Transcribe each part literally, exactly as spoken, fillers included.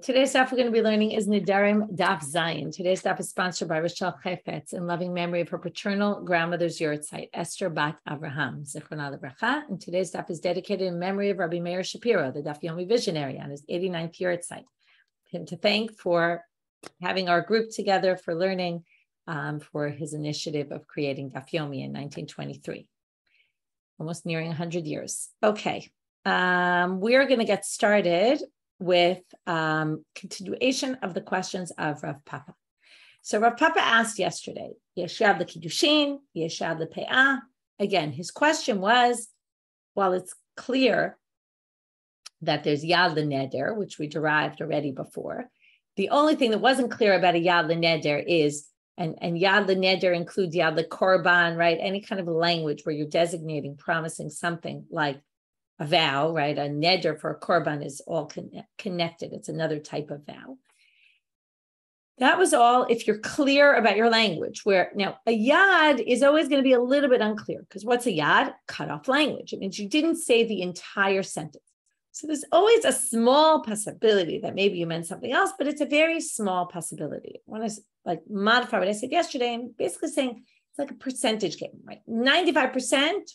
Today's stuff we're going to be learning is Nedarim Daf Zayin. Today's stuff is sponsored by Rochelle Hefetz in loving memory of her paternal grandmother's yurt site, Esther Bat Avraham, Zichrona Lebracha. And today's stuff is dedicated in memory of Rabbi Meir Shapiro, the Daf Yomi visionary on his eighty-ninth yurt site. Him to thank for having our group together, for learning, um, for his initiative of creating Daf Yomi in nineteen twenty-three. Almost nearing one hundred years. Okay, um, we're going to get started with um, continuation of the questions of Rav Papa. So Rav Papa asked yesterday, Yeshad the Kiddushin, Yeshad the Pe'ah. Again, his question was, while it's clear that there's Yad L'Neder, which we derived already before, the only thing that wasn't clear about a Yad L'Neder is, and, and Yad L'Neder includes Yad L'Korban, right? Any kind of language where you're designating, promising something like a vow, right? A neder for a korban is all con- connected. It's another type of vow. That was all if you're clear about your language. Where now a yad is always going to be a little bit unclear, because what's a yad? Cut off language. It means you didn't say the entire sentence. So there's always a small possibility that maybe you meant something else, but it's a very small possibility. I want to like modify what I said yesterday. I'm basically saying it's like a percentage game, right? ninety-five percent.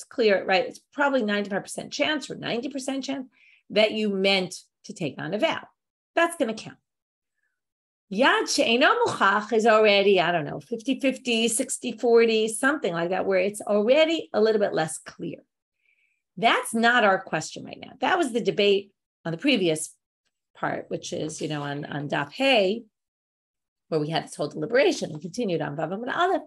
It's clear, right? It's probably ninety-five percent chance or ninety percent chance that you meant to take on a vow. That's going to count. Yad she'eino muchach is already, I don't know, fifty-fifty, sixty-forty, something like that, where it's already a little bit less clear. That's not our question right now. That was the debate on the previous part, which is, you know, on, on Daf Hay, where we had this whole deliberation and continued on Vav Amud Aleph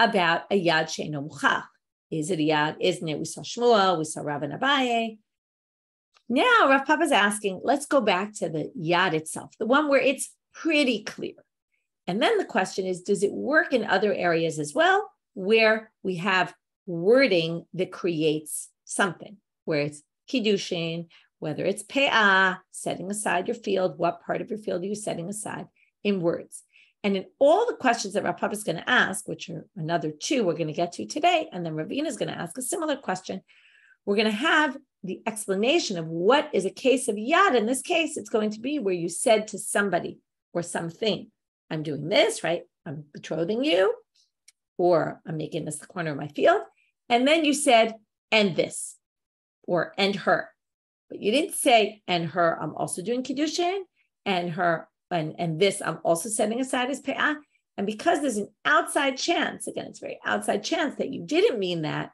about a yad she'eino muchach. Is it a yad? Isn't it? We saw Shmuel, we saw Rav Abaye. Now, Rav Papa's asking, let's go back to the yad itself, the one where it's pretty clear. And then the question is, does it work in other areas as well, where we have wording that creates something, where it's kiddushin, whether it's pe'ah, setting aside your field, what part of your field are you setting aside in words? And in all the questions that Rav Papa is going to ask, which are another two we're going to get to today, and then Ravina is going to ask a similar question, we're going to have the explanation of what is a case of yad. In this case, it's going to be where you said to somebody or something, I'm doing this, right? I'm betrothing you, or I'm making this the corner of my field. And then you said, and this, or and her. But you didn't say, and her, I'm also doing kiddushin, and her, And, and this I'm also setting aside as pe'ah. And because there's an outside chance, again, it's a very outside chance that you didn't mean that,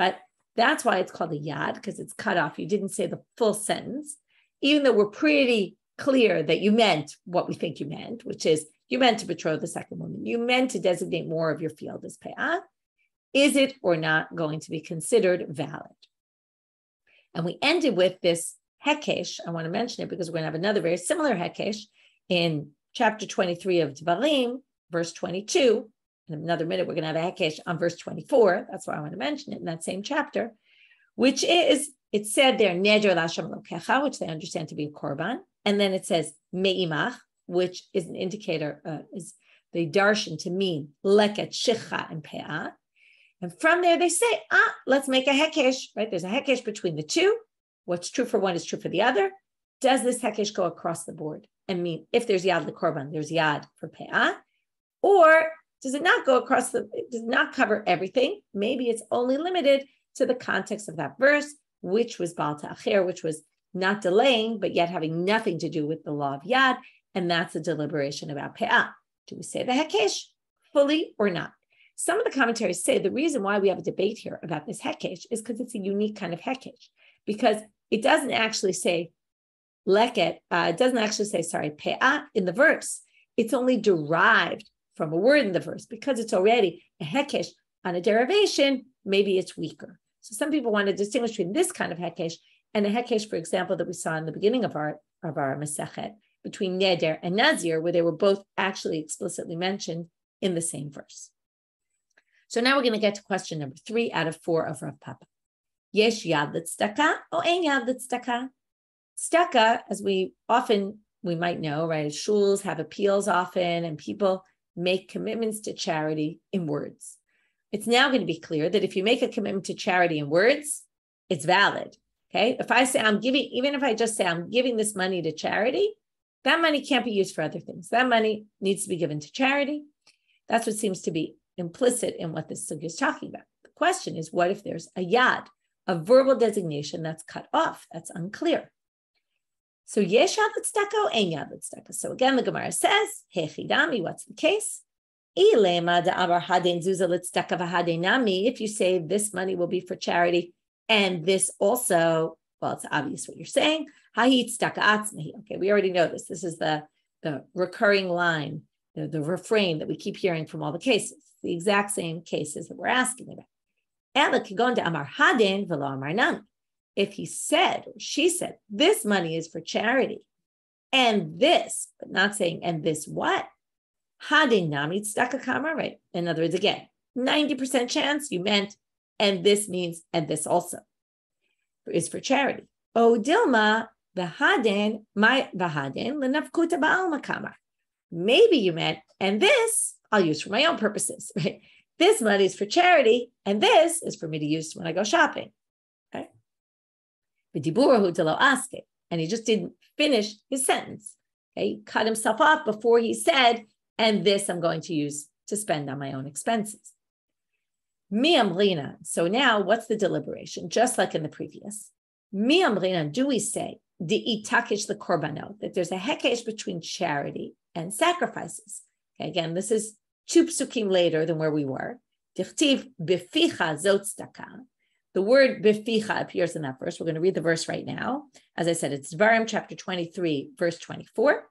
but that's why it's called a yad, because it's cut off. You didn't say the full sentence, even though we're pretty clear that you meant what we think you meant, which is you meant to betroth the second woman. You meant to designate more of your field as pe'ah. Is it or not going to be considered valid? And we ended with this hekesh. I want to mention it because we're going to have another very similar hekesh in chapter twenty-three of Devarim, verse twenty-two, in another minute, we're going to have a hekesh on verse twenty-four. That's why I want to mention it in that same chapter, which is, it said there, neder l'Hashem lokecha, which they understand to be a korban. And then it says me'imach, which is an indicator, uh, is the darshan to mean leket, shicha, and pe'ah. And from there, they say, ah, let's make a hekesh, right? There's a hekesh between the two. What's true for one is true for the other. Does this hekesh go across the board? I mean, if there's yad l'korban, there's yad for pe'ah, or does it not go across the, it does not cover everything? Maybe it's only limited to the context of that verse, which was bal ta'acher, which was not delaying, but yet having nothing to do with the law of yad, and that's a deliberation about pe'ah. Do we say the hekesh fully or not? Some of the commentaries say the reason why we have a debate here about this hekesh is because it's a unique kind of hekesh, because it doesn't actually say Leket uh, doesn't actually say, sorry, pe'ah in the verse. It's only derived from a word in the verse because it's already a hekesh on a derivation. Maybe it's weaker. So some people want to distinguish between this kind of hekesh and a hekesh, for example, that we saw in the beginning of our of our Mesechet between neder and nazir, where they were both actually explicitly mentioned in the same verse. So now we're going to get to question number three out of four of Rav Papa. Yesh yad l'tzedakah o ein yad l'tzedakah? Tzedakah, as we often, we might know, right? Shuls have appeals often, and people make commitments to charity in words. It's now going to be clear that if you make a commitment to charity in words, it's valid, okay? If I say I'm giving, even if I just say I'm giving this money to charity, That money can't be used for other things. That money needs to be given to charity. That's what seems to be implicit in what this sugya is talking about. The question is, what if there's a yad, a verbal designation that's cut off, that's unclear? So yesh yad l'tzedakah, ein yad l'tzedakah. So again, the Gemara says, hechidami, what's the case? If you say this money will be for charity, and this also, well, it's obvious what you're saying. Okay, we already know this. This is the, the recurring line, the, the refrain that we keep hearing from all the cases, the exact same cases that we're asking about. If he said, or she said, this money is for charity, and this, but not saying, and this what? Right. In other words, again, ninety percent chance you meant, and this means, and this also is for charity. O Dilma, the Hadin, my Vahadin, Lenafkuta Ba'alma Kamar. Maybe you meant, and this I'll use for my own purposes, right? This money is for charity, and this is for me to use when I go shopping. Okay. And he just didn't finish his sentence. Okay. He cut himself off before he said, and this I'm going to use to spend on my own expenses. Mi'amrina. So now what's the deliberation? Just like in the previous. Mi'amrina, do we say, de'itakish the korbanot, that there's a hekesh between charity and sacrifices. Okay, again, this is two psukim later than where we were. Dichtiv beficha zot tzedakah. The word beficha appears in that verse. We're going to read the verse right now. As I said, it's Devarim chapter twenty-three, verse twenty-four.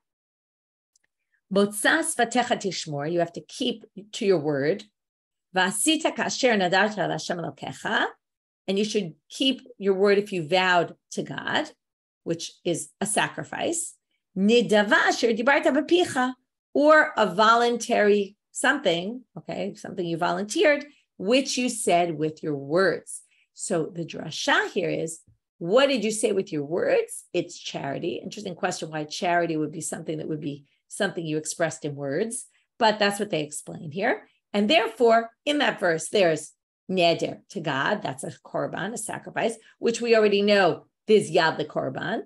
Botsas vatecha tishmor, you have to keep to your word. Vasita kasher nadarta l'Hashem Elokecha, and you should keep your word if you vowed to God, which is a sacrifice. Nidava asher dibarta b'picha, or a voluntary something, okay, something you volunteered, which you said with your words. So the drasha here is, what did you say with your words? It's charity. Interesting question why charity would be something that would be something you expressed in words, but that's what they explain here. And therefore, in that verse, there's neder to God, that's a korban, a sacrifice, which we already know is yad l'korban,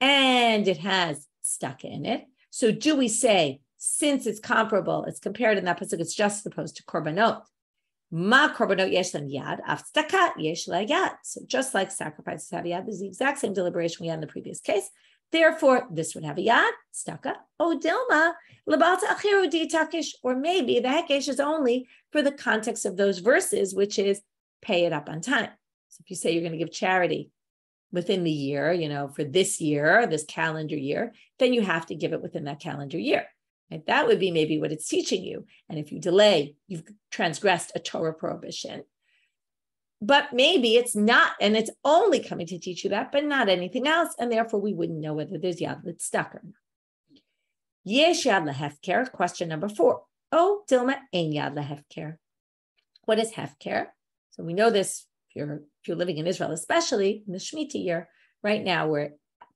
and it has tzedakah in it. So do we say, since it's comparable, it's compared in that pasuk, it's just supposed to korbanot. Ma korbanot yesh lem yad, af tzedakah yesh la yad. So just like sacrifices have yad, this is the exact same deliberation we had in the previous case. Therefore, this would have a yad, staka, odilma, labalta achiru di'takish, or maybe the hekesh is only for the context of those verses, which is pay it up on time. So if you say you're going to give charity within the year, you know, for this year, this calendar year, then you have to give it within that calendar year. Right? That would be maybe what it's teaching you. And if you delay, you've transgressed a Torah prohibition. But maybe it's not, and it's only coming to teach you that, but not anything else, and therefore we wouldn't know whether there's yad l'tzedakah or not. Yesh yad l'hefker, question number four. Oh, Dilma, ein yad l'hefker. What is hefker? So we know this, if you're, if you're living in Israel, especially in the Shemitah year. Right now, we're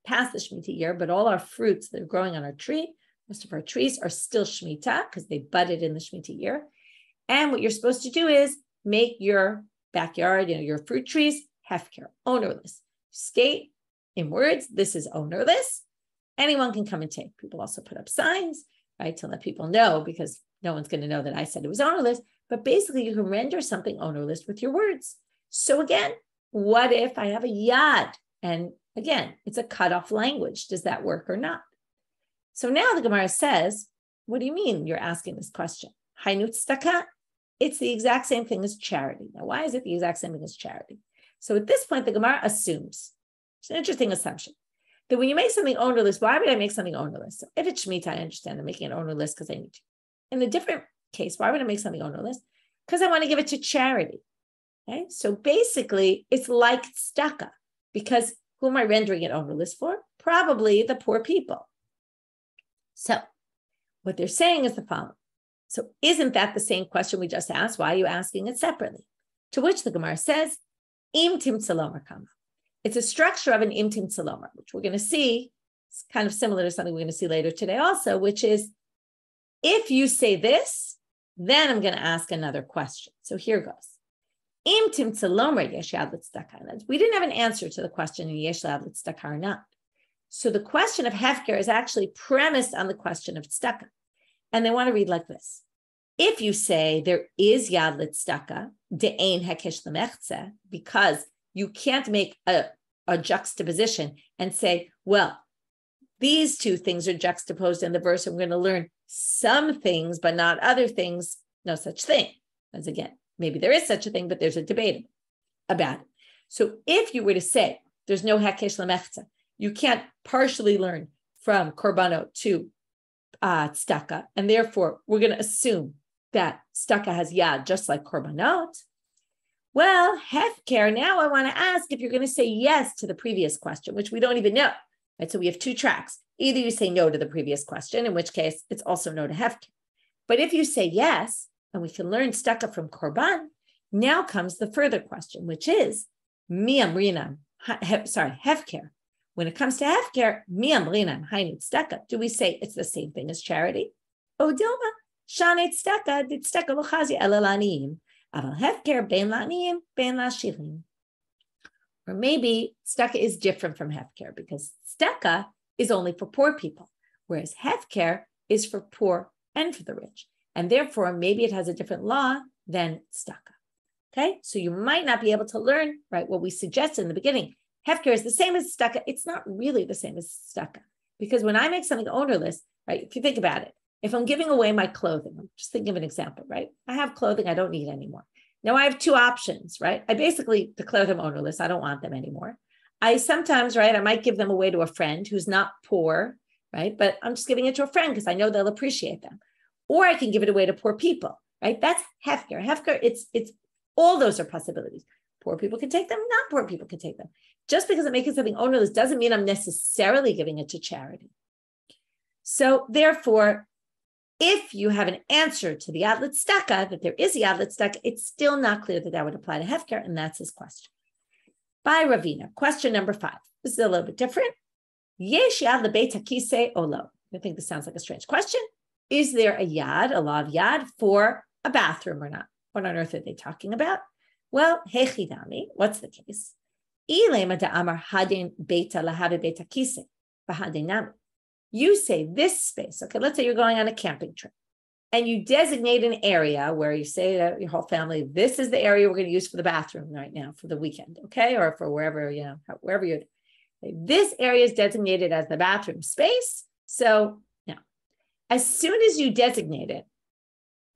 past the Shemitah year, but all our fruits that are growing on our tree, most of our trees are still Shemitah, because they budded in the Shemitah year. And what you're supposed to do is make your backyard, you know, your fruit trees, hefker, ownerless. State in words, this is ownerless. Anyone can come and take. People also put up signs, right, to let people know, because no one's going to know that I said it was ownerless. But basically, you can render something ownerless with your words. So again, what if I have a yad? And again, it's a cutoff language. Does that work or not? So now the Gemara says, what do you mean you're asking this question? Hainu tzedakah. It's the exact same thing as charity. Now, why is it the exact same thing as charity? So at this point, the Gemara assumes, it's an interesting assumption, that when you make something ownerless, why would I make something ownerless? So if it's Shemitah, I understand I'm making it ownerless because I need to. In a different case, why would I make something ownerless? Because I want to give it to charity. Okay, so basically, it's like tzedakah, because who am I rendering it ownerless for? Probably the poor people. So what they're saying is the following. So isn't that the same question we just asked? Why are you asking it separately? To which the Gemara says, im timtzalomer kama. It's a structure of an im timtzalomer, which we're going to see. It's kind of similar to something we're going to see later today also, which is, if you say this, then I'm going to ask another question. So here goes. Im timtzalomer yesh yad l'tzedakah. We didn't have an answer to the question in yesh yad l'tzedakah or not. So the question of Hefker is actually premised on the question of tzedakah. And they want to read like this. If you say there is yad l'tzedakah, de'ein hekesh l'mechzeh, because you can't make a, a juxtaposition and say, well, these two things are juxtaposed in the verse, and we're going to learn some things, but not other things. No such thing. As again, maybe there is such a thing, but there's a debate about it. So if you were to say there's no hakesh lemechza, you can't partially learn from korbano to uh, tzedakah, and therefore we're going to assume that tzedakah has yad just like korbanot. Well, hefker, now I want to ask if you're going to say yes to the previous question, which we don't even know. Right, so we have two tracks. Either you say no to the previous question, in which case it's also no to hefker. But if you say yes, and we can learn tzedakah from korban, now comes the further question, which is, mi amrinam, he, sorry, hefker. When it comes to hefker, mi amrinam, hainu tzedakah, do we say it's the same thing as charity? Odilma, shane tzedakah, did tzedakah l'chazi elalanim, aval hefker ben lanim, ben lashirim. Or maybe tzedakah is different from hefker because tzedakah is only for poor people, whereas hefker is for poor and for the rich. And therefore, maybe it has a different law than tzedakah. Okay, so you might not be able to learn, right, what we suggested in the beginning. Hefker is the same as tzedakah. It's not really the same as tzedakah because when I make something ownerless, right, if you think about it, if I'm giving away my clothing, I'm just thinking of an example, right? I have clothing I don't need anymore. Now I have two options, right? I basically declare them ownerless. I don't want them anymore. I sometimes, right, I might give them away to a friend who's not poor, right? But I'm just giving it to a friend because I know they'll appreciate them. Or I can give it away to poor people, right? That's hefker. Hefker, it's, it's, all those are possibilities. Poor people can take them, not poor people can take them. Just because I'm making something ownerless doesn't mean I'm necessarily giving it to charity. So therefore, if you have an answer to the yad l'tzedakah, that there is a yad l'tzedakah, it's still not clear that that would apply to hefker, and that's his question. By Ravina, question number five. This is a little bit different. Yesh yad l'beit hakiseh o lo? I think this sounds like a strange question. Is there a yad, a law of yad, for a bathroom or not? What on earth are they talking about? Well, hechidami, what's the case? You say this space, okay, let's say you're going on a camping trip and you designate an area where you say to your whole family, this is the area we're going to use for the bathroom right now for the weekend, okay? Or for wherever, you know, wherever you're, this area is designated as the bathroom space. So as soon as you designate it,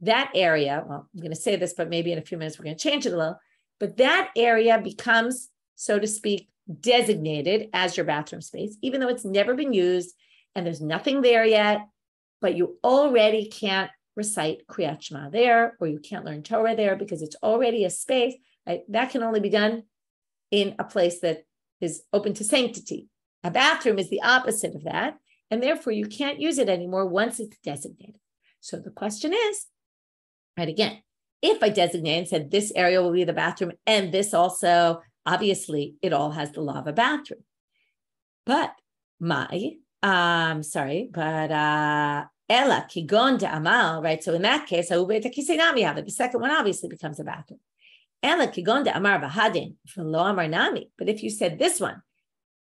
that area, well, I'm going to say this, but maybe in a few minutes, we're going to change it a little, but that area becomes, so to speak, designated as your bathroom space, even though it's never been used and there's nothing there yet, but you already can't recite kriat shema there, or you can't learn Torah there because it's already a space, right? That can only be done in a place that is open to sanctity. A bathroom is the opposite of that. And therefore, you can't use it anymore once it's designated. So the question is, right, again, if I designate and said this area will be the bathroom and this also, obviously, it all has the law of a bathroom. But my, um, sorry, but uh, ela kigon de amal, right? So in that case, the second one obviously becomes a bathroom. Ela kigon de amar v'hadin v'lo amar nami. But if you said this one,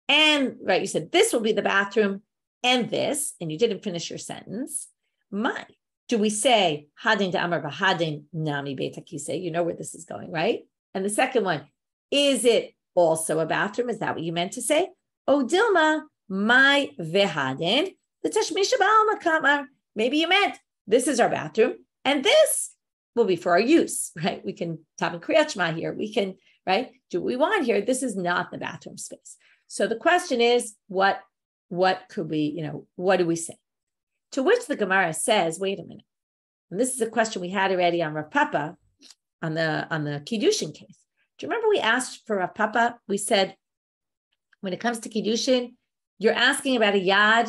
and right, you said this will be the bathroom. And this, and you didn't finish your sentence, my, do we say, hadin to amar v'hadin nami beit hakiseh? You know where this is going, right? And the second one, is it also a bathroom? Is that what you meant to say? O dilma, my v'hadin, the tashmish ba'alma kamar. Maybe you meant, this is our bathroom, and this will be for our use, right? We can tap and kriyat shema here. We can, right, do what we want here. This is not the bathroom space. So the question is, what What could we, you know, what do we say? To which the Gemara says, wait a minute. And this is a question we had already on Rav Papa, on the, on the Kiddushin case. Do you remember we asked for Rav Papa? We said, when it comes to Kiddushin, you're asking about a yad,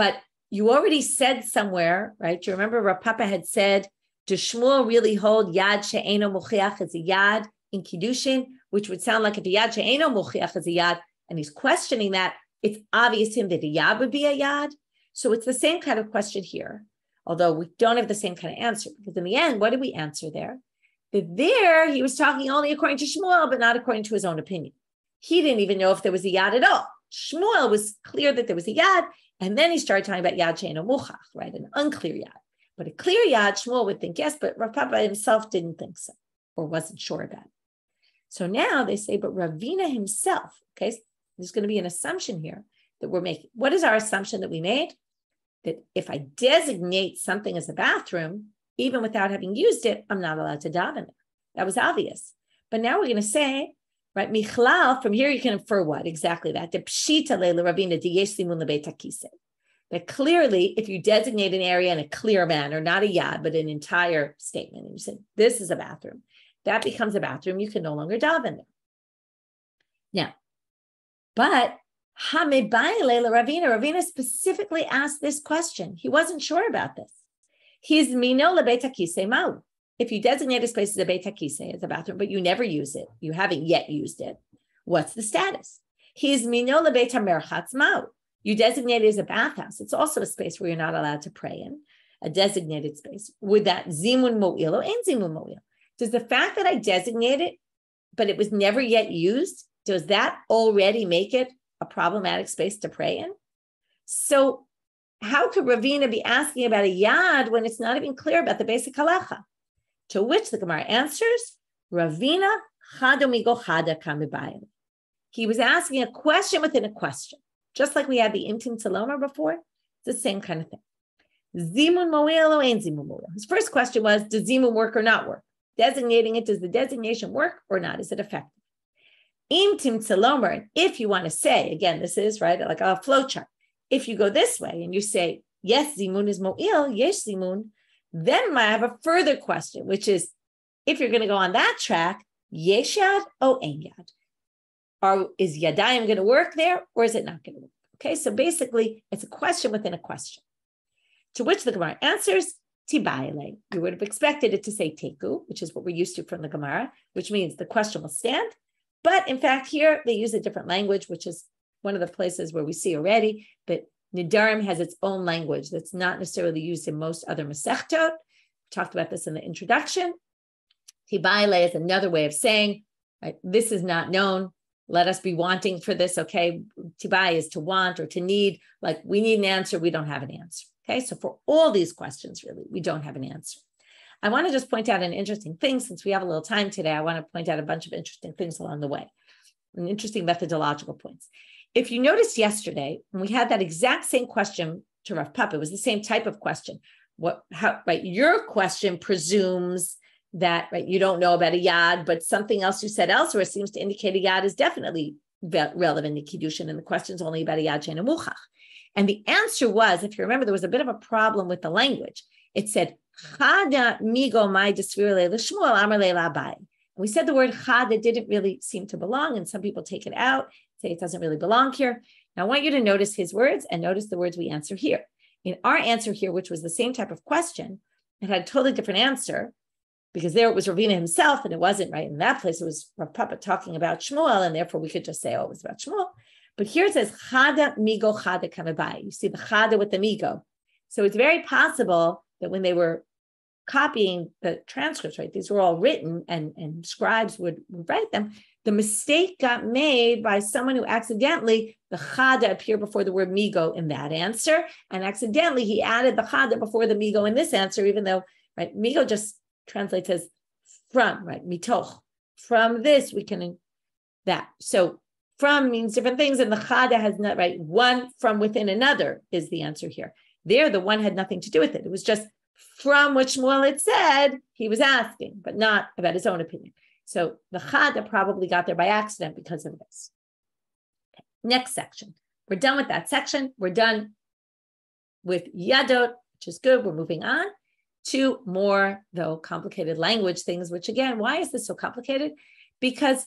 but you already said somewhere, right? Do you remember Rav Papa had said, does Shmuel really hold yad she'eno mochiach as a yad in Kiddushin? Which would sound like if a yad she'eno mochiach as a yad, and he's questioning that, it's obvious to him that a yad would be a yad. So it's the same kind of question here, although we don't have the same kind of answer, because in the end, what did we answer there? That there, he was talking only according to Shmuel, but not according to his own opinion. He didn't even know if there was a yad at all. Shmuel was clear that there was a yad, and then he started talking about yad she'eino muchach, right? An unclear yad. But a clear yad, Shmuel would think yes, but Rav Papa himself didn't think so, or wasn't sure about it. So now they say, but Ravina himself, okay, so there's going to be an assumption here that we're making. What is our assumption that we made? That if I designate something as a bathroom, even without having used it, I'm not allowed to daven. That was obvious. But now we're going to say, right, Michlal, from here you can infer what? Exactly that. That clearly, if you designate an area in a clear manner, not a yad, but an entire statement, and you say, this is a bathroom, that becomes a bathroom, you can no longer daven there. Now, but Hamid Baile Ravina, Ravina specifically asked this question. He wasn't sure about this. He's mino lebetakise mau. If you designate a space as a betakise, as a bathroom, but you never use it, you haven't yet used it, what's the status? He's mino lebetamerchatz mau. You designate it as a bathhouse. It's also a space where you're not allowed to pray in, a designated space. Would that zimun mo'il or en zimun mo'il? Does the fact that I designate it, but it was never yet used, does that already make it a problematic space to pray in? So how could Ravina be asking about a yad when it's not even clear about the basic halacha? To which the Gemara answers, Ravina chadomigo chada kamibayim. He was asking a question within a question, just like we had the Imtim Saloma before. It's the same kind of thing. Zimun mo'il or ain't zimun mo'il? His first question was, does zimun work or not work? Designating it, does the designation work or not? Is it effective? Imtim Tzelomer, and if you want to say, again, this is, right, like a flow chart. If you go this way and you say, yes, Zimun is Mo'il, yes, Zimun, then I have a further question, which is, if you're going to go on that track, Yesh Yad or Ein Yad? Or is Yadayim going to work there or is it not going to work? Okay, so basically, it's a question within a question. To which the Gemara answers, Tibayele. You would have expected it to say Teku, which is what we're used to from the Gemara, which means the question will stand. But in fact, here they use a different language, which is one of the places where we see already that Nedarim has its own language that's not necessarily used in most other Mesechet. We talked about this in the introduction. Tibayele is another way of saying, right, this is not known. Let us be wanting for this, okay? Tibai is to want or to need. Like, we need an answer. We don't have an answer. Okay, so for all these questions, really, we don't have an answer. I want to just point out an interesting thing. Since we have a little time today, I want to point out a bunch of interesting things along the way, and interesting methodological points. If you noticed yesterday, when we had that exact same question to Rav Papa, it was the same type of question. What, how, right? Your question presumes that, right, you don't know about a yad, but something else you said elsewhere seems to indicate a yad is definitely relevant to Kiddushin, and the question's only about a yad she'eino muchach. And the answer was, if you remember, there was a bit of a problem with the language. It said, Chada migo mai desvir le l'shmuel amar le l'Abaye. We said the word chada didn't really seem to belong, and some people take it out, say it doesn't really belong here. Now I want you to notice his words and notice the words we answer here. In our answer here, which was the same type of question, it had a totally different answer, because there it was Ravina himself, and it wasn't, right, in that place. It was Rav Papa talking about Shmuel, and therefore we could just say, oh, it was about Shmuel. But here it says, chada migo chada kamabai. You see the chada with the migo. So it's very possible that when they were copying the transcripts, right, these were all written and, and scribes would write them, the mistake got made by someone who accidentally, the chada appeared before the word migo in that answer, and accidentally he added the chada before the migo in this answer, even though, right, migo just translates as from, right, mitoch. From this, we can, that. So from means different things, and the chada has not, right, one from within another is the answer here. There, the one had nothing to do with it. It was just from which Shmuel had said he was asking, but not about his own opinion. So the chada probably got there by accident because of this. Okay, next section. We're done with that section. We're done with yadot, which is good. We're moving on to more, though, complicated language things, which again, why is this so complicated? Because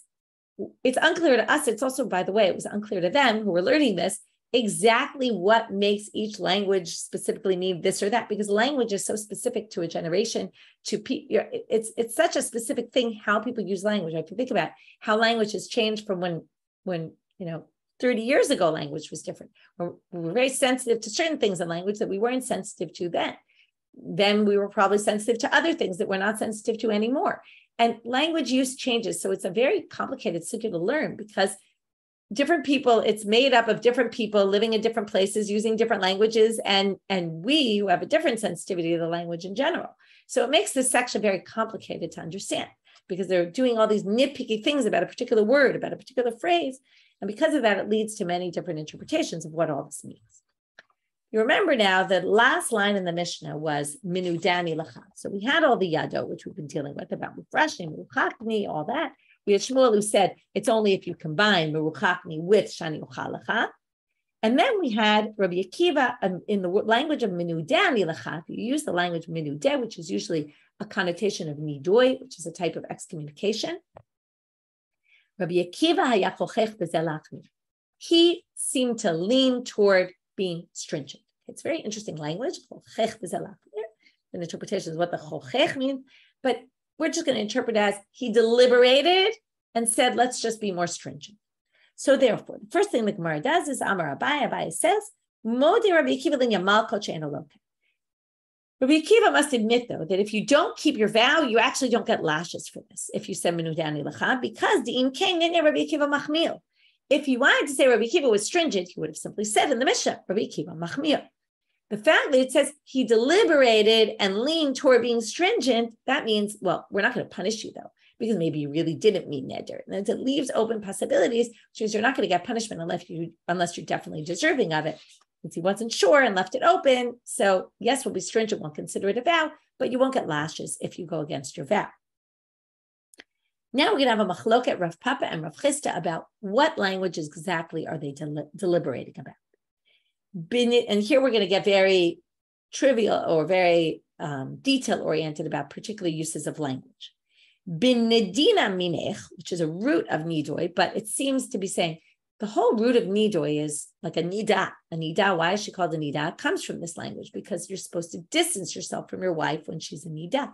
it's unclear to us. It's also, by the way, it was unclear to them who were learning this, exactly what makes each language specifically mean this or that, because language is so specific to a generation, to people. It's, it's such a specific thing, how people use language. If you think about how language has changed from when, when, you know, thirty years ago, language was different. We're, we're very sensitive to certain things in language that we weren't sensitive to then. Then we were probably sensitive to other things that we're not sensitive to anymore. And language use changes. So it's a very complicated subject to learn, because different people, it's made up of different people living in different places, using different languages, and, and we who have a different sensitivity to the language in general. So it makes this section very complicated to understand because they're doing all these nitpicky things about a particular word, about a particular phrase. And because of that, it leads to many different interpretations of what all this means. You remember now, the last line in the Mishnah was minudani lachat. So we had all the yado, which we've been dealing with about mufrashni, muruchakni, all that. We had Shmuel who said, it's only if you combine meruchakni with shani uchal lachat. And then we had Rabbi Akiva um, in the language of minudani lachat. You use the language minudeh, which is usually a connotation of nidoi, which is a type of excommunication. Rabbi Akiva hayachochech bezelachni. He seemed to lean toward being stringent. It's very interesting language. Chochech bezelachni. An interpretation is what the chochech means, but we're just going to interpret as he deliberated and said, let's just be more stringent. So therefore, the first thing the Gemara does is Amar Abaye, Abaye says, Modi Rabbi Akiva l'nya malkot she'ena loka. Rabbi Akiva must admit, though, that if you don't keep your vow, you actually don't get lashes for this, if you say Menudani Lacha, because De'im King in Rabbi Akiva Machmir. If you wanted to say Rabbi Akiva was stringent, he would have simply said in the Mishnah, Rabbi Akiva Machmir. The fact that it says he deliberated and leaned toward being stringent, that means, well, we're not going to punish you, though, because maybe you really didn't mean neder. And it leaves open possibilities, which means you're not going to get punishment unless, you, unless you're definitely deserving of it. Since he wasn't sure and left it open. So yes, we'll be stringent, we'll consider it a vow, but you won't get lashes if you go against your vow. Now we're going to have a machlok at Rav Papa and Rav Chisda about what languages exactly are they del- deliberating about. And here we're going to get very trivial or very um, detail-oriented about particular uses of language. Bin nedina minech, which is a root of nidoi, but it seems to be saying the whole root of nidoi is like a nida. A nida, why is she called a nida? It comes from this language because you're supposed to distance yourself from your wife when she's a nida.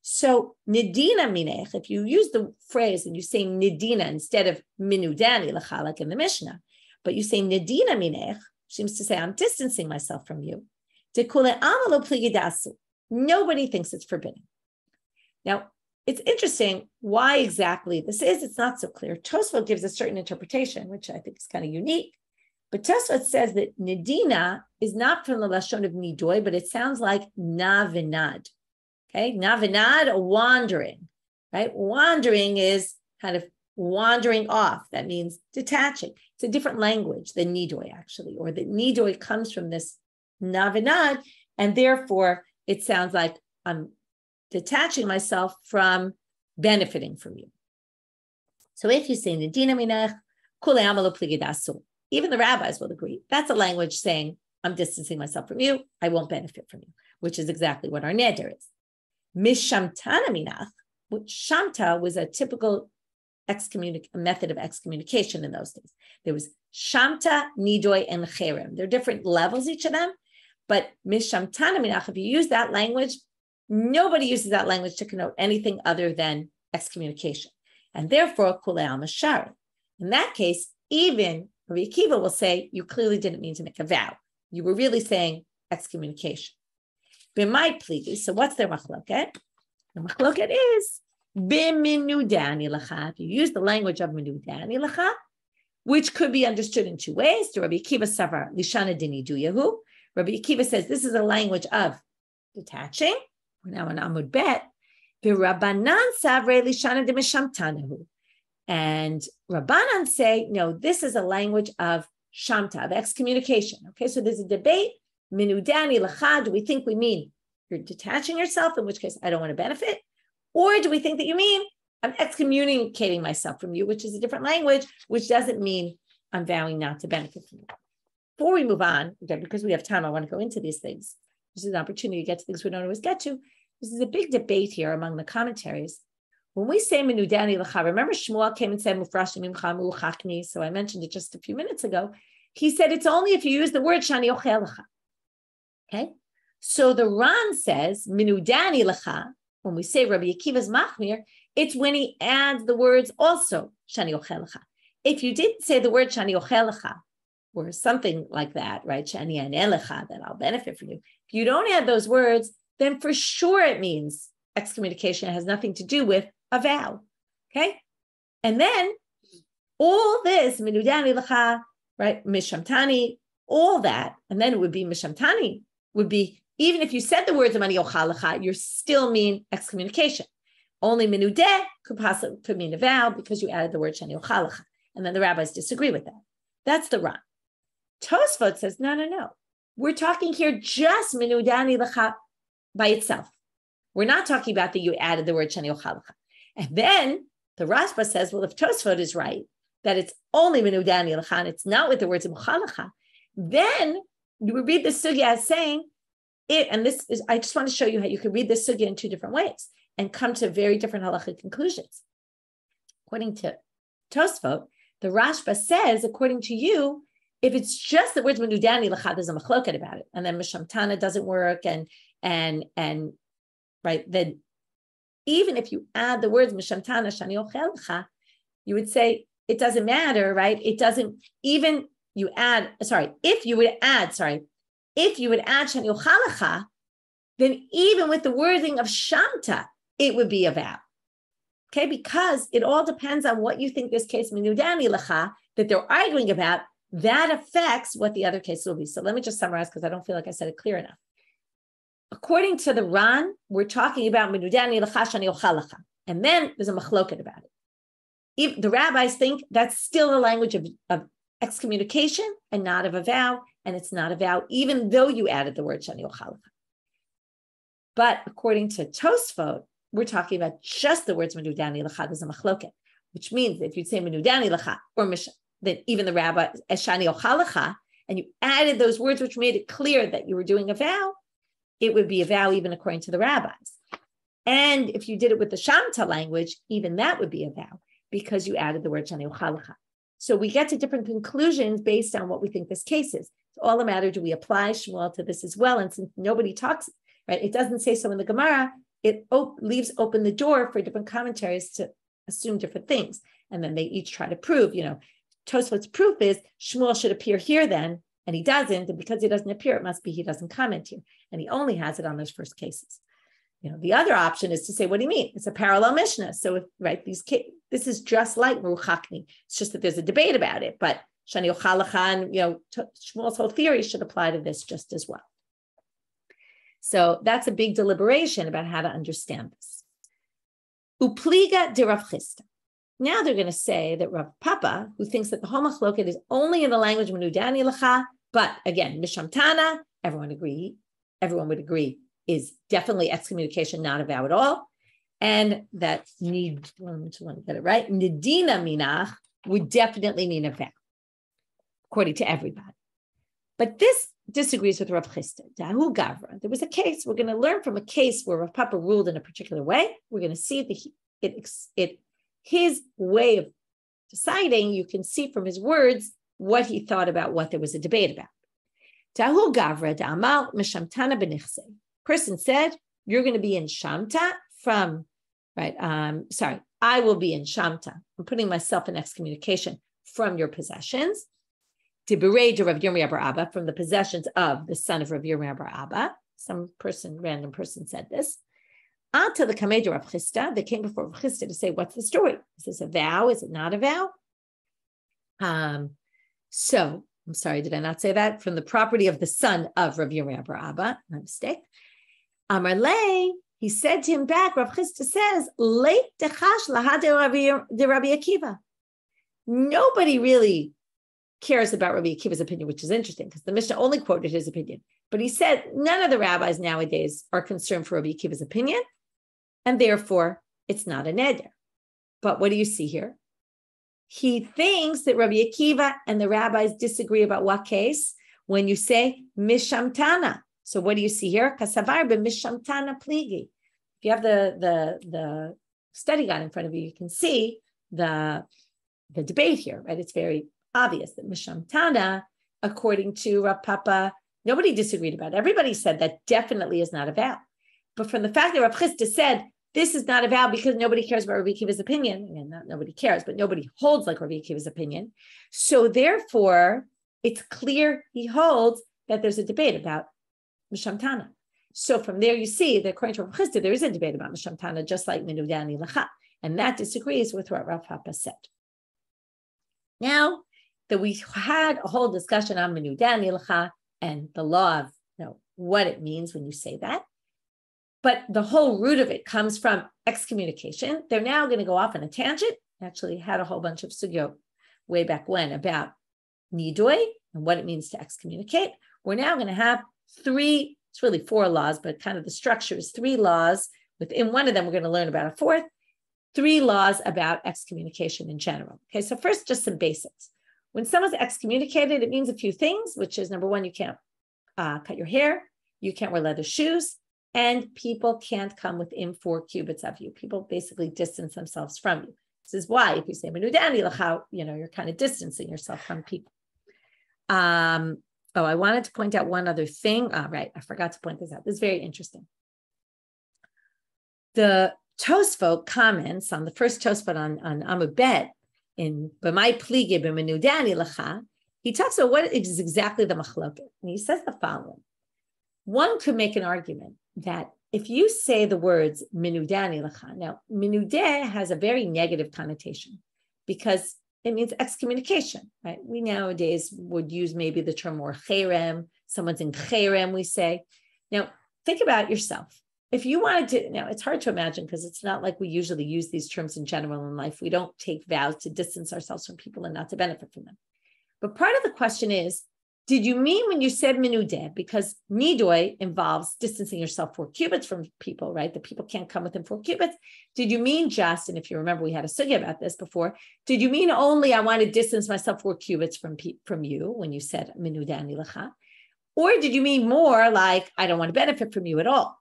So nidina minech, if you use the phrase and you say nidina instead of minudani lacha, like in the Mishnah, but you say nidina minech, seems to say, I'm distancing myself from you. Nobody thinks it's forbidden. Now, it's interesting why exactly this is. It's not so clear. Tosafot gives a certain interpretation, which I think is kind of unique. But Tosafot says that nidina is not from the lashon of nidoi, but it sounds like navinad. Okay, navinad, wandering, right? Wandering is kind of wandering off. That means detaching. It's a different language than nidoi, actually, or that nidoi comes from this navinad, and therefore it sounds like I'm detaching myself from benefiting from you. So if you say nidina minach, kulei amalo pligid asu, even the rabbis will agree. That's a language saying, I'm distancing myself from you, I won't benefit from you, which is exactly what our neder is. Mishamtana minach, which shamta was a typical Excommunic- method of excommunication in those days. There was shamta, nidoi, and cherem. There are different levels, each of them, but mishamtana minach, if you use that language, nobody uses that language to connote anything other than excommunication. And therefore, kulei amashari. In that case, even Rabbi Akiva will say, you clearly didn't mean to make a vow. You were really saying excommunication. B'mai pligi, so what's their machloket? The machloket is, B'minudani lacha, if you use the language of minudani lacha, which could be understood in two ways. To Rabbi Akiva savar lishana diniduyahu. Rabbi Akiva says this is a language of detaching. We're now on Amud Bet. B'Rabbanan savre lishana demishamtanahu, and Rabbanan say no, this is a language of shamta, of excommunication. Okay, so there's a debate. Minudani lacha. Do we think we mean you're detaching yourself, in which case I don't want to benefit? Or do we think that you mean I'm excommunicating myself from you, which is a different language, which doesn't mean I'm vowing not to benefit from you. Before we move on, again, because we have time, I want to go into these things. This is an opportunity to get to things we don't always get to. This is a big debate here among the commentaries. When we say minudani lacha, remember Shmuel came and said mufrashim imcha muruchakni, so I mentioned it just a few minutes ago. He said it's only if you use the word shani ochel lacha. Okay? So the Ran says minudani lacha, when we say Rabbi Akiva's machmir, it's when he adds the words also shani ochel lecha. If you didn't say the word shani ochel lecha or something like that, right? Shani aneh lecha, that I'll benefit from you. If you don't add those words, then for sure it means excommunication. It has nothing to do with a vow. Okay. And then All this, minudami l'cha, right? Mishamtani, all that. And then it would be mishamtani, would be, even if you said the words of ani ochal l'cha, you still mean excommunication. Only minudeh could possibly could mean a vow because you added the word shani ochal l'cha. And then the rabbis disagree with that. That's the Ran. Tosafot says, no, no, no. We're talking here just minudani l'cha by itself. We're not talking about that you added the word shani ochal l'cha. And then the Raspa says, well, if Tosafot is right, that it's only minudani l'cha, it's not with the words of ochal l'cha, then we read the sugya as saying it. And this is, I just want to show you how you can read the sugya in two different ways and come to very different halachic conclusions. According to Tosafot, the Rashba says, according to you, if it's just the words Menudani L'cha, there's a machloket about it. And then Mishamtana doesn't work. And, and, and, right, then even if you add the words Mishamtana, Shani Ochel L'cha, you would say it doesn't matter, right? It doesn't, even you add, sorry, if you would add, sorry, if you would add Shani Ochel L'cha, then even with the wording of Shamta, it would be a vow. Okay, because it all depends on what you think this case minudani l'cha that they're arguing about, that affects what the other case will be. So let me just summarize because I don't feel like I said it clear enough. According to the Ran, we're talking about minudani l'cha shani ochal l'cha, and then there's a machloket about it. If the rabbis think that's still a language of, of excommunication and not of a vow, and it's not a vow, even though you added the word shani ochal l'cha. But according to Tosafot, we're talking about just the words Menudani L'cha, there's a machloket, which means if you'd say Menudani L'cha, or Mish, then even the rabbi, Eshani Ochal L'cha, and you added those words which made it clear that you were doing a vow, it would be a vow even according to the rabbis. And if you did it with the Shamta language, even that would be a vow, because you added the word Shani Ochal L'cha. So we get to different conclusions based on what we think this case is. It's all the matter, do we apply Shmuel to this as well? And since nobody talks, right, it doesn't say so in the Gemara, it op- leaves open the door for different commentaries to assume different things. And then they each try to prove, you know, Tosafot's proof is Shmuel should appear here then, and he doesn't. And because he doesn't appear, it must be he doesn't comment here. And he only has it on those first cases. You know, the other option is to say, what do you mean? It's a parallel Mishnah. So, if, right, these ca- this is just like Meruch Hakni. It's just that there's a debate about it. But Shani Ochal L'cha, you know, to- Shmuel's whole theory should apply to this just as well. So that's a big deliberation about how to understand this. Upliga de Rav Chisda. Now they're going to say that Rav Papa, who thinks that the whole machloket is only in the language of Menudani L'cha, but again, Mishamtana, everyone agree, everyone would agree, is definitely excommunication, not a vow at all. And that need, one to get it right, Nidina Minach would definitely mean a vow, according to everybody. But this disagrees with Rav Chisda. Dahu Gavra. There was a case. We're going to learn from a case where Rav Papa ruled in a particular way. We're going to see that he, it, it, his way of deciding, you can see from his words what he thought about what there was a debate about. Dahu Gavra da'amal mishamtana benichse. Person said, you're going to be in Shamta from, right, um, sorry, I will be in Shamta. I'm putting myself in excommunication from your possessions. To berate Rav Yirmiyah Bar Abba from the possessions of the son of Rav Yirmiyah Bar Abba. Some person, random person said this. Until the Kamei Rav Chisda, they came before Rav Chisda to say, what's the story? Is this a vow? Is it not a vow? Um, so, I'm sorry, did I not say that? From the property of the son of Rav Yirmiyah Bar Abba, my mistake. Amar Lei, he said to him back, Rav Chisda says, Leit dechash laha de Rabbi Akiva. Nobody really cares about Rabbi Akiva's opinion, which is interesting because the Mishnah only quoted his opinion. But he said none of the rabbis nowadays are concerned for Rabbi Akiva's opinion, and therefore it's not a neder. But what do you see here? He thinks that Rabbi Akiva and the rabbis disagree about what case when you say mishamtana. So what do you see here? Kasavar be mishamtana pligi. If you have the, the, the study guide in front of you, you can see the, the debate here, right? It's very obvious that Mishamtana, according to Rav Papa, nobody disagreed about it. Everybody said that definitely is not a vow. But from the fact that Rav Chisda said this is not a vow because nobody cares about Rabbi Akiva's opinion, and not nobody cares, but nobody holds like Rabbi Akiva's opinion. So therefore, it's clear he holds that there's a debate about Mishamtana. So from there, you see that according to Rav Chisda, there is a debate about Mishamtana, just like Menudani L'cha, and that disagrees with what Rav Papa said. Now that we had a whole discussion on Menuda Nilcha and the law of, you know, what it means when you say that, but the whole root of it comes from excommunication. They're now going to go off on a tangent. Actually had a whole bunch of sugyot way back when about nidui and what it means to excommunicate. We're now going to have three, it's really four laws, but kind of the structure is three laws. Within one of them, we're going to learn about a fourth, three laws about excommunication in general. Okay, so first, just some basics. When someone's excommunicated, it means a few things, which is number one, you can't uh, cut your hair, you can't wear leather shoes, and people can't come within four cubits of you. People basically distance themselves from you. This is why if you say Menudani L'cha, you know, you're kind of distancing yourself from people. Um, oh, I wanted to point out one other thing. All right, I forgot to point this out. This is very interesting. The Tosafot comments on the first Tosafot on, on Amud Bet in B'mai Pligib and Menudani L'cha, he talks about what is exactly the machloket. And he says the following. One could make an argument that if you say the words Menudani L'cha, now Menudeh has a very negative connotation because it means excommunication, right? We nowadays would use maybe the term more cherem, someone's in cherem, we say. Now, think about yourself. If you wanted to, now it's hard to imagine because it's not like we usually use these terms in general in life. We don't take vows to distance ourselves from people and not to benefit from them. But part of the question is, did you mean when you said Menudeh? Because Nidoi involves distancing yourself four cubits from people, right? The people can't come within four cubits. Did you mean just, and if you remember, we had a sugya about this before, did you mean only I want to distance myself four cubits from, from you when you said Menudeh Nilacha? Or did you mean more like I don't want to benefit from you at all?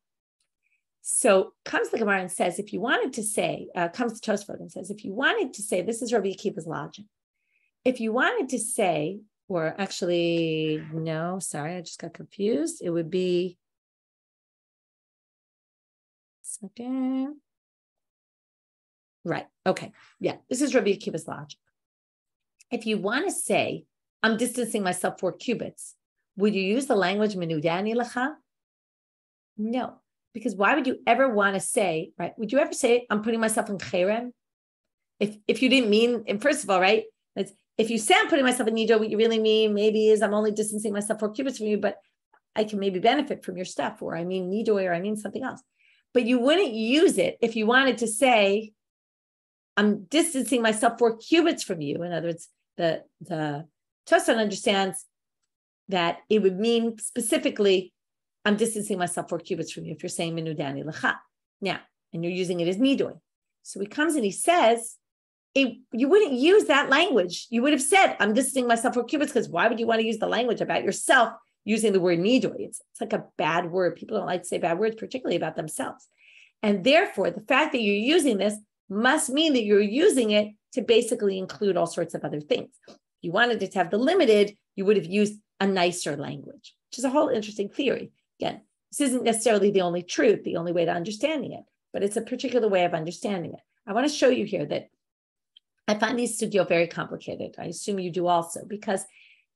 So comes the Gemara and says, if you wanted to say, uh, comes to Tosafot and says, if you wanted to say, this is Rabbi Akiva's logic. If you wanted to say, or actually, no, sorry, I just got confused. It would be, second, right, okay, yeah, this is Rabbi Akiva's logic. If you want to say, I'm distancing myself four cubits, would you use the language Menudani L'cha? No, because why would you ever want to say, right, would you ever say, I'm putting myself in cherem? If, if you didn't mean, and first of all, right, that's, if you say I'm putting myself in Nido, what you really mean maybe is I'm only distancing myself four cubits from you, but I can maybe benefit from your stuff, or I mean Nido, or I mean something else. But you wouldn't use it if you wanted to say, I'm distancing myself four cubits from you. In other words, the, the Tosafot understands that it would mean specifically, I'm distancing myself four cubits from you if you're saying Menudani L'cha. Now, and you're using it as Nido. So he comes and he says, It, you wouldn't use that language. You would have said, I'm distancing myself for cubits, because why would you want to use the language about yourself using the word nidui? It's, it's like a bad word. People don't like to say bad words, particularly about themselves. And therefore, the fact that you're using this must mean that you're using it to basically include all sorts of other things. If you wanted it to have the limited, you would have used a nicer language, which is a whole interesting theory. Again, this isn't necessarily the only truth, the only way to understanding it, but it's a particular way of understanding it. I want to show you here that I find these sugyot very complicated. I assume you do also, because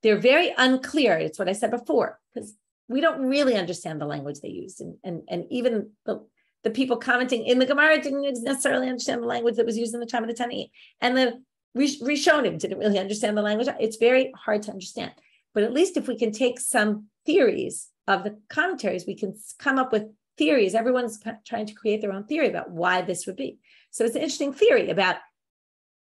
they're very unclear. It's what I said before, because we don't really understand the language they used. And, and, and even the, the people commenting in the Gemara didn't necessarily understand the language that was used in the time of the Tanaim. And the Rishonim didn't really understand the language. It's very hard to understand. But at least if we can take some theories of the commentaries, we can come up with theories. Everyone's trying to create their own theory about why this would be. So it's an interesting theory about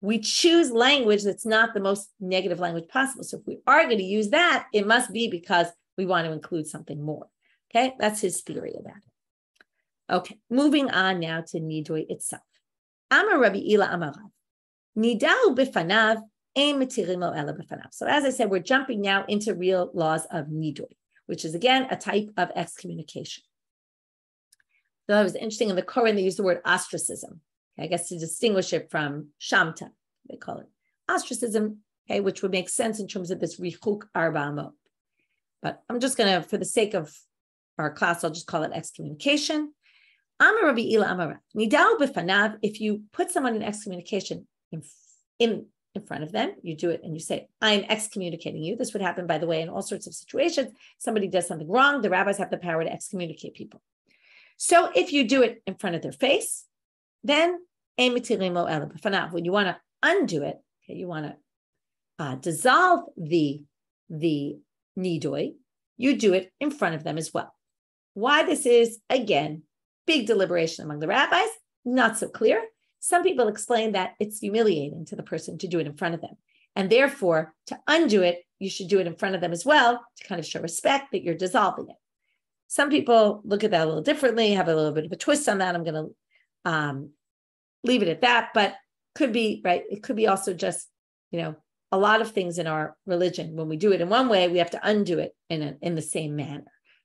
we choose language that's not the most negative language possible. So if we are going to use that, it must be because we want to include something more. Okay, that's his theory about it. Okay, moving on now to nidui itself. Amar Rabbi Ila Amarav, nidahu b'fanav, ein mitirim lo ela b'fanav. So as I said, we're jumping now into real laws of nidui, which is again a type of excommunication. Though it was interesting in the Koran, they used the word ostracism. I guess to distinguish it from shamta, they call it ostracism, okay, which would make sense in terms of this rechuk arba amot. But I'm just going to, for the sake of our class, I'll just call it excommunication. Amar Rabbi Ila Amarav, nidau b'fanav, if you put someone in excommunication in, in, in front of them, you do it and you say, I'm excommunicating you. This would happen, by the way, in all sorts of situations. Somebody does something wrong, the rabbis have the power to excommunicate people. So if you do it in front of their face, then, when you want to undo it, okay, you want to uh, dissolve the, the nidui, you do it in front of them as well. Why this is, again, big deliberation among the rabbis, not so clear. Some people explain that it's humiliating to the person to do it in front of them. And therefore, to undo it, you should do it in front of them as well to kind of show respect that you're dissolving it. Some people look at that a little differently, have a little bit of a twist on that. I'm going to um, leave it at that, but could be, right? It could be also just, you know, a lot of things in our religion. When we do it in one way, we have to undo it in a, in the same manner.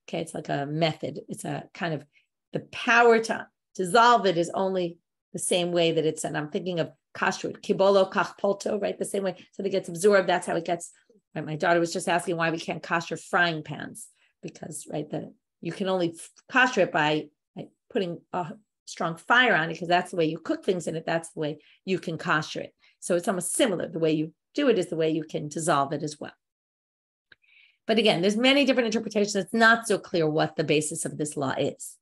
Okay, it's like a method. It's a kind of the power to dissolve it is only the same way that it's. And I'm thinking of kashrut, kibolo kach polto, right? The same way something gets absorbed. That's how it gets. Right? My daughter was just asking why we can't kasher frying pans because, right, the you can only kasher it by like, putting a strong fire on it because that's the way you cook things in it. That's the way you can kasher it. So it's almost similar. The way you do it is the way you can dissolve it as well. But again, there's many different interpretations. It's not so clear what the basis of this law is.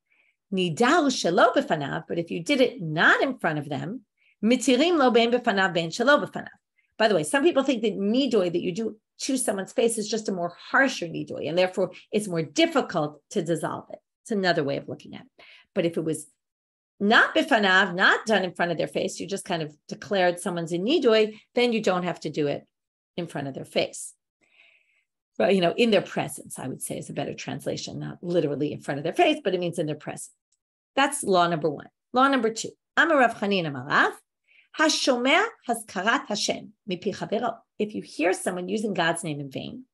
Nidal shelo b'fanav, but if you did it not in front of them, mitirim lo ben b'fanav ben shelo b'fanav. By the way, some people think that nidoi that you do to someone's face is just a more harsher nidoi, and therefore it's more difficult to dissolve it. It's another way of looking at it. But if it was not b'fanav, not done in front of their face, you just kind of declared someone's in nidoi, then you don't have to do it in front of their face. But, you know, in their presence, I would say is a better translation, not literally in front of their face, but it means in their presence. That's law number one. Law number two. Amar Rav Chanina Amar Rav, Hashomer Haskarat Hashem mipi chavero. If you hear someone using God's name in vain,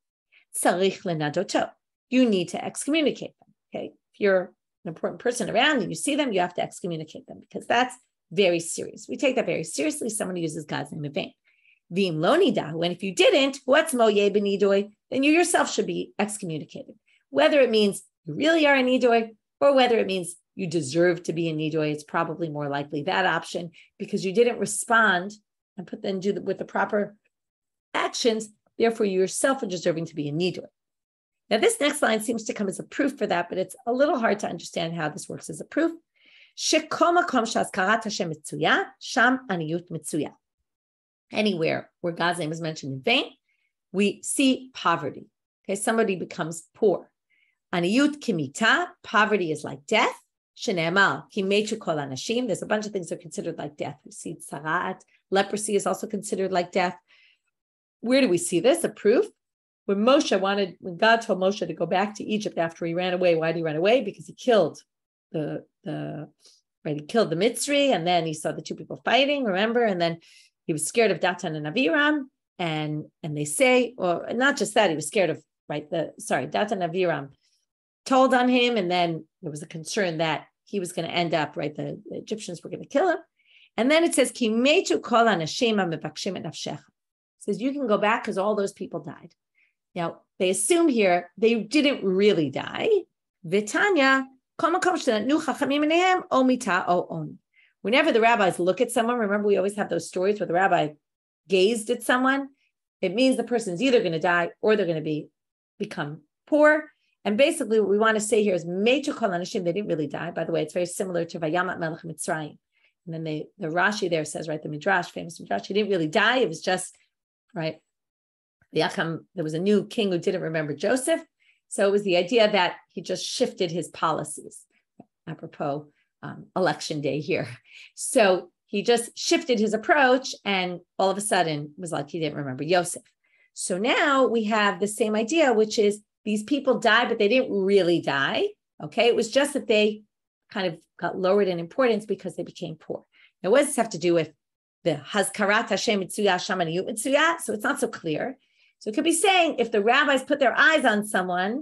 tzarich lenadoto. You need to excommunicate them. Okay, if you're an important person around and you see them, you have to excommunicate them because that's very serious. We take that very seriously. Someone who uses God's name in vain. V'im lo nidahu, and if you didn't, then you yourself should be excommunicated. Whether it means you really are a nidoi or whether it means you deserve to be a nidoi, it's probably more likely that option because you didn't respond and put them do the, with the proper actions. Therefore, you yourself are deserving to be a nidoi. Now, this next line seems to come as a proof for that, but it's a little hard to understand how this works as a proof. Anywhere where God's name is mentioned in vain, we see poverty. Okay, somebody becomes poor. Aniyut kimita, poverty is like death. Shenemal kimetu kol anashim. There's a bunch of things that are considered like death. We see tsarat, leprosy is also considered like death. Where do we see this? A proof. When Moshe wanted, when God told Moshe to go back to Egypt after he ran away. Why did he run away? Because he killed the the right. He killed the Mitzri, and then he saw the two people fighting. Remember, and then. He was scared of Datan and Aviram, and and they say, or not just that, he was scared of, right, the, sorry, Datan and Aviram told on him, and then there was a concern that he was going to end up, right, the, the Egyptians were going to kill him. And then it says, Kimetu kol anashim hamevakshim et nafshecha. It says, you can go back because all those people died. Now, they assume here they didn't really die. Vitanya, kol makom shenatnu chachamim mineihem o mita o oni. Whenever the rabbis look at someone, remember we always have those stories where the rabbi gazed at someone, it means the person's either going to die or they're going to be become poor. And basically what we want to say here is Metu Kol Anashim, they didn't really die. By the way, it's very similar to Vayamat Melech Mitzrayim. And then they, the Rashi there says, right, the Midrash, famous Midrash, he didn't really die. It was just, right, there was a new king who didn't remember Joseph. So it was the idea that he just shifted his policies, apropos Um, election day here. So he just shifted his approach and all of a sudden was like, he didn't remember Yosef. So now we have the same idea, which is these people died, but they didn't really die. Okay. It was just that they kind of got lowered in importance because they became poor. Now, what does this have to do with the Hazkarat Hashem Mitsuya Shamani Mitsuya? So it's not so clear. So it could be saying if the rabbis put their eyes on someone,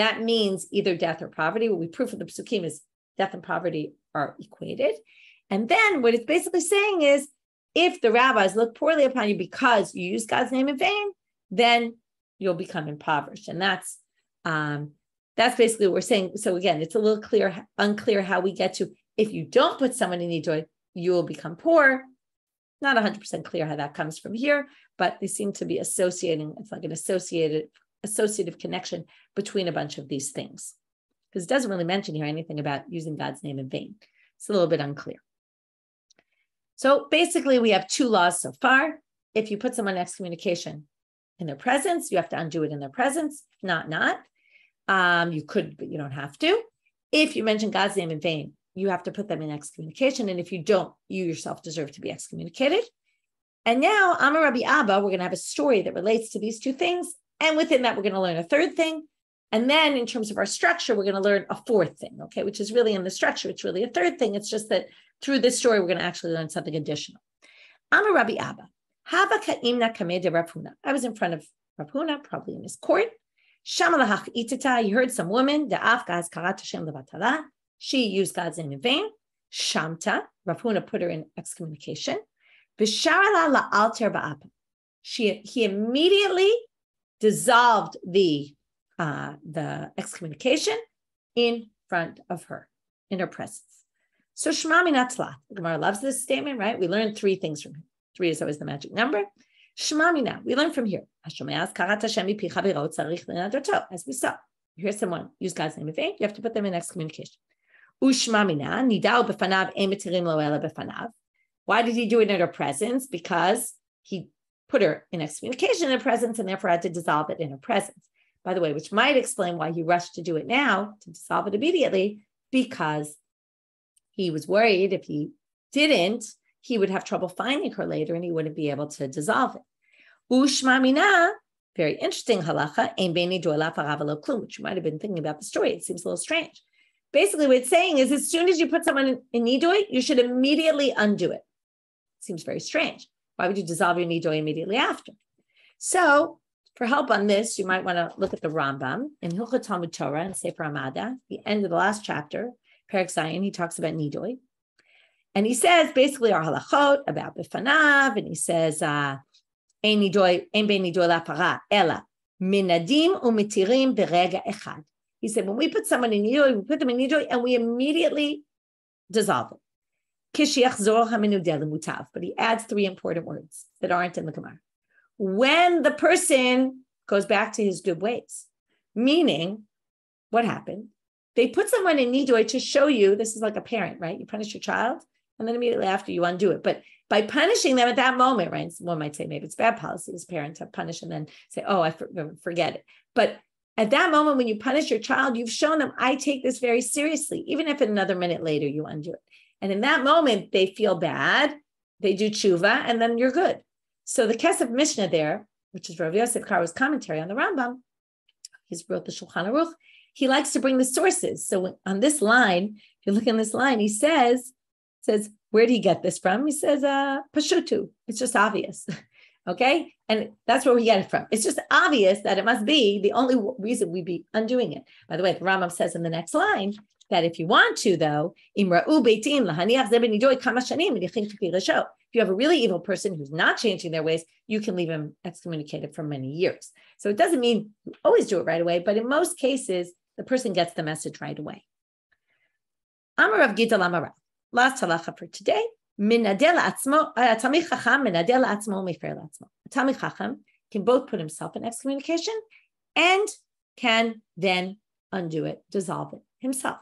that means either death or poverty. What we prove from the Psukim is death and poverty are equated. And then what it's basically saying is, if the rabbis look poorly upon you because you use God's name in vain, then you'll become impoverished. And that's um, that's basically what we're saying. So again, it's a little clear, unclear how we get to, if you don't put someone in nidui, you will become poor. Not one hundred percent clear how that comes from here, but they seem to be associating, it's like an associated associative connection between a bunch of these things. Because it doesn't really mention here anything about using God's name in vain. It's a little bit unclear. So basically we have two laws so far. if you put someone in excommunication in their presence, you have to undo it in their presence. If not, not. Um, you could, but you don't have to. If you mention God's name in vain, you have to put them in excommunication. And if you don't, you yourself deserve to be excommunicated. And now, Amar Rabbi Abba, we're going to have a story that relates to these two things. And within that, we're going to learn a third thing. And then in terms of our structure, we're going to learn a fourth thing, okay, which is really in the structure. It's really a third thing. It's just that through this story, we're going to actually learn something additional. Amar Rabbi Abba. I was in front of Rav Huna, probably in his court. You heard some woman, she used God's name in vain. Shamta, Rav Huna put her in excommunication. She, he immediately dissolved the, uh, the excommunication in front of her, in her presence. So Shema Minatla, Gemara loves this statement, right? We learned three things from him. Three is always the magic number. Shema Mina, we learn from here. As we saw, you hear someone use God's name in vain, you have to put them in excommunication. Why did he do it in her presence? Because he put her in excommunication in her presence and therefore had to dissolve it in her presence. By the way, which might explain why he rushed to do it now, to dissolve it immediately, because he was worried if he didn't, he would have trouble finding her later and he wouldn't be able to dissolve it. Ushma mina, very interesting halacha, ein beni do'ela farav lo klum, which you might have been thinking about the story. It seems a little strange. Basically, what it's saying is as soon as you put someone in nidoy, you should immediately undo it. It seems very strange. Why would you dissolve your nidoy immediately after? So for help on this, you might want to look at the Rambam in Hilchot Talmud Torah and Sefer Amada, the end of the last chapter, Perek Zayin, he talks about nidoy. And he says, basically, our halachot about bifanav, and he says, uh, he said, when we put someone in nidoy, we put them in nidoy, and we immediately dissolve it. But he adds three important words that aren't in the Gemara. When the person goes back to his good ways, meaning what happened? They put someone in nidoy to show you, this is like a parent, right? You punish your child, and then immediately after you undo it. But by punishing them at that moment, right? One might say maybe it's bad policy as a parent to punish and then say, oh, I forget it. But at that moment, when you punish your child, you've shown them, I take this very seriously, even if another minute later you undo it. And in that moment, they feel bad, they do tshuva, and then you're good. So the Kesef Mishnah there, which is Rav Yosef Karo's commentary on the Rambam, he's wrote the Shulchan Aruch, he likes to bring the sources. So on this line, if you look in this line, he says, says, where did he get this from? He says, uh, Pashutu. It's just obvious. Okay. And that's where we get it from. It's just obvious that it must be the only reason we'd be undoing it. By the way, the Rambam says in the next line that if you want to, though, if you have a really evil person who's not changing their ways, you can leave him excommunicated for many years. So it doesn't mean you always do it right away, but in most cases, the person gets the message right away. Amarav Gidal Amarav. Last halacha for today. A Tamid Chacham can both put himself in excommunication and can then undo it, dissolve it himself.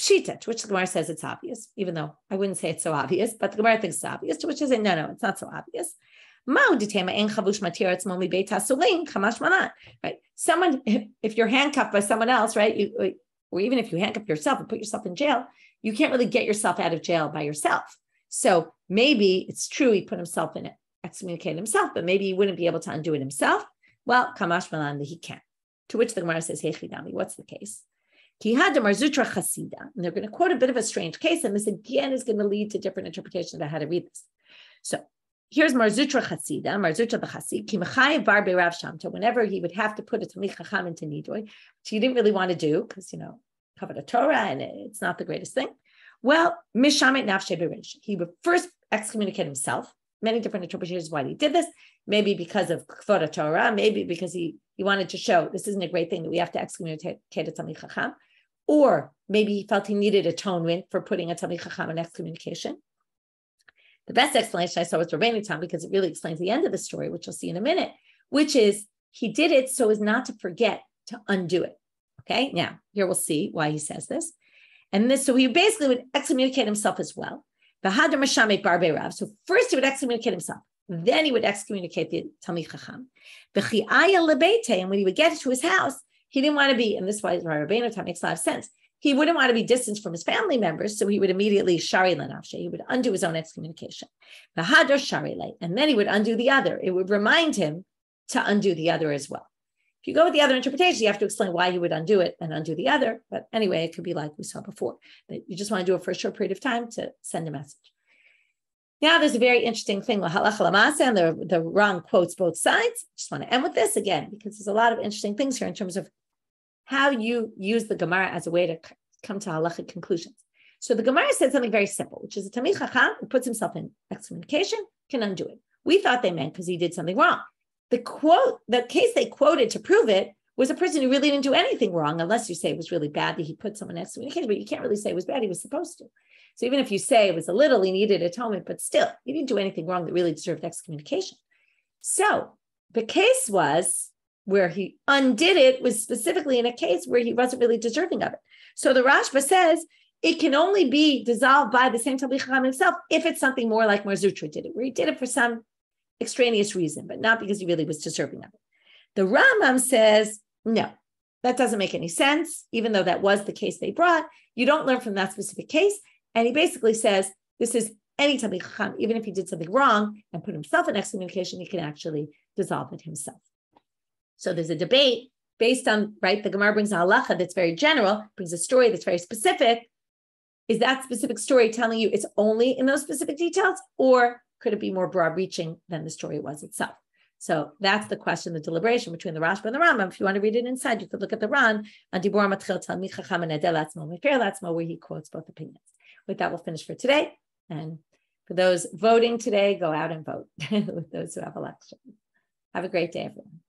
Pshita, to which the Gemara says it's obvious, even though I wouldn't say it's so obvious, but the Gemara thinks it's obvious, to which I say, no, no, it's not so obvious. Right? Someone, if you're handcuffed by someone else, right? You, or even if you handcuff yourself and put yourself in jail, you can't really get yourself out of jail by yourself. So maybe it's true he put himself in it, excommunicated himself, but maybe he wouldn't be able to undo it himself. Well, kamash malan, that he can. To which the Gemara says, hey, Chidami, what's the case? Ki had the Mar Zutra Chasida, and they're going to quote a bit of a strange case, and this again is going to lead to different interpretations about how to read this. So here's Mar Zutra Chasida, Mar Zutra the Chasid, ki mechayev bar berav shamta, whenever he would have to put a Tamid Chacham into nidoy, which he didn't really want to do, because, you know, covered a Torah, and it's not the greatest thing. Well, mishamet nafshe berish. He would first excommunicate himself. Many different interpretations why he did this. Maybe because of kvod a Torah. Maybe because he, he wanted to show this isn't a great thing that we have to excommunicate a Tamid Chacham. Or maybe he felt he needed atonement for putting a Tamid Chacham in excommunication. The best explanation I saw was Ravina Tam, because it really explains the end of the story, which you'll see in a minute, which is he did it so as not to forget to undo it. Okay, now here we'll see why he says this. And this, so he basically would excommunicate himself as well. So first he would excommunicate himself. Then he would excommunicate the Talmid Chacham. And when he would get to his house, he didn't want to be, and this is why Rabbeinu Tam makes a lot of sense. He wouldn't want to be distanced from his family members, so he would immediately shari lenafshe. He would undo his own excommunication. And then he would undo the other. It would remind him to undo the other as well. If you go with the other interpretation, you have to explain why he would undo it and undo the other. But anyway, it could be like we saw before, that you just want to do it for a short period of time to send a message. Now there's a very interesting thing with halacha l'maaseh, and the, the Ron quotes both sides. Just want to end with this again, because there's a lot of interesting things here in terms of how you use the Gemara as a way to come to halachic conclusions. So the Gemara said something very simple, which is a Talmid Chacham who puts himself in excommunication can undo it. We thought they meant because he did something wrong. The quote, the case they quoted to prove it was a person who really didn't do anything wrong, unless you say it was really bad that he put someone in excommunication, but you can't really say it was bad, he was supposed to. So even if you say it was a little, he needed atonement, but still, he didn't do anything wrong that really deserved excommunication. So the case was where he undid it was specifically in a case where he wasn't really deserving of it. So the Rashba says it can only be dissolved by the same Talmid Chacham himself if it's something more like Mar Zutra did it, where he did it for some extraneous reason, but not because he really was deserving of it. The Rambam says, no, that doesn't make any sense, even though that was the case they brought. You don't learn from that specific case. And he basically says, this is any Talmid Chacham, even if he did something wrong and put himself in excommunication, he can actually dissolve it himself. So there's a debate based on, right, the Gemara brings a halacha that's very general, brings a story that's very specific. Is that specific story telling you it's only in those specific details, or could it be more broad-reaching than the story was itself? So that's the question, the deliberation between the Rashba and the Rambam. If you want to read it inside, you could look at the Ran on Dibor Matchil Talmid Chacham and Adel Atzmo Mefer Latzmo, where he quotes both opinions. With that, we'll finish for today. And for those voting today, go out and vote. With those who have elections, have a great day, everyone.